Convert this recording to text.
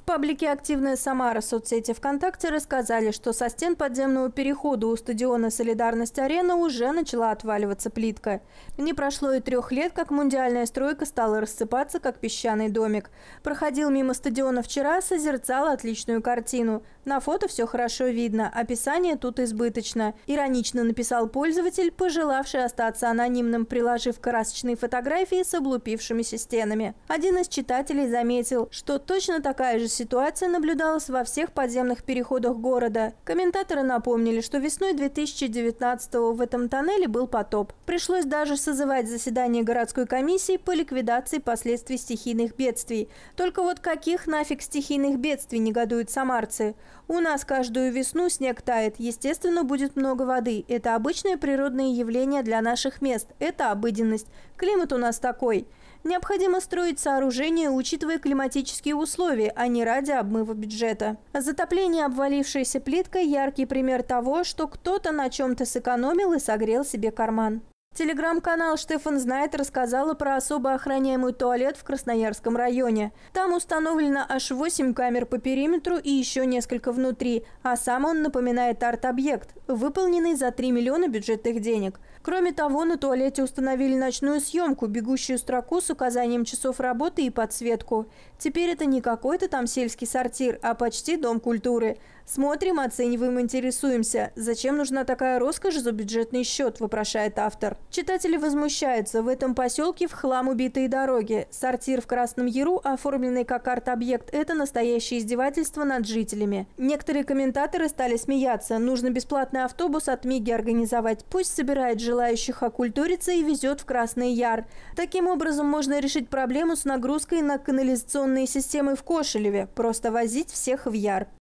В паблике «Активная Самара» в соцсети ВКонтакте рассказали, что со стен подземного перехода у стадиона «Солидарность Арена» уже начала отваливаться плитка. Не прошло и 3 лет, как мундиальная стройка стала рассыпаться, как песчаный домик. Проходил мимо стадиона вчера, созерцал отличную картину. На фото все хорошо видно, описание тут избыточно. Иронично написал пользователь, пожелавший остаться анонимным, приложив красочные фотографии с облупившимися стенами. Один из читателей заметил, что точно такая же ситуация наблюдалась во всех подземных переходах города. Комментаторы напомнили, что весной 2019-го в этом тоннеле был потоп. Пришлось даже созывать заседание городской комиссии по ликвидации последствий стихийных бедствий. Только вот каких нафиг стихийных бедствий, негодуют самарцы? У нас каждую весну снег тает, естественно, будет много воды. Это обычное природное явление для наших мест, это обыденность. Климат у нас такой. Необходимо строить сооружения, учитывая климатические условия, а не ради обмыва бюджета. Затопление обвалившейся плиткой – яркий пример того, что кто-то на чем-то сэкономил и согрел себе карман. Телеграм-канал «Штефан знает» рассказала про особо охраняемый туалет в Красноярском районе. Там установлено аж 8 камер по периметру и еще несколько внутри, а сам он напоминает арт-объект, выполненный за 3 миллиона бюджетных денег. Кроме того, на туалете установили ночную съемку, бегущую строку с указанием часов работы и подсветку. Теперь это не какой-то там сельский сортир, а почти дом культуры. Смотрим, оцениваем, интересуемся. Зачем нужна такая роскошь за бюджетный счет, вопрошает автор. Читатели возмущаются. В этом поселке в хлам убитые дороги. Сортир в Красном Яру, оформленный как арт-объект, это настоящее издевательство над жителями. Некоторые комментаторы стали смеяться. Нужно бесплатный автобус от Миги организовать. Пусть собирает желающих окультуриться и везет в Красный Яр. Таким образом можно решить проблему с нагрузкой на канализационные системы в Кошелеве. Просто возить всех в Яр.